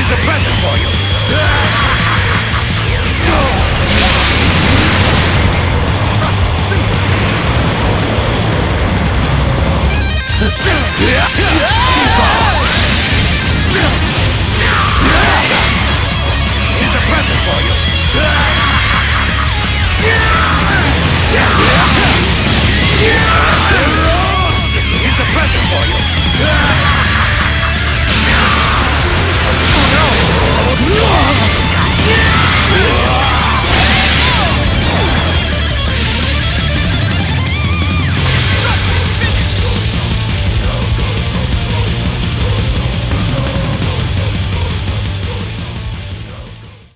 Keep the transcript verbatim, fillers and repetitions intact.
It's a present for you.